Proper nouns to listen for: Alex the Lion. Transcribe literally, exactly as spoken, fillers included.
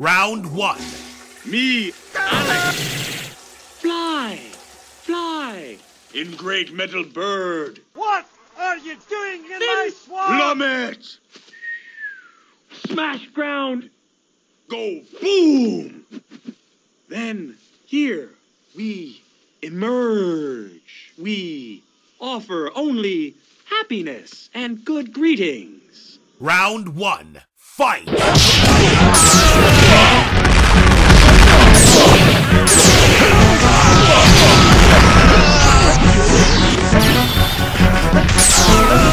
Round one. Me, Alex. Fly, fly. In great metal bird. What are you doing in my swamp? Plummet. Smash ground. Go boom. Then here we emerge. We offer only happiness and good greetings. Round one. Fight. Oh!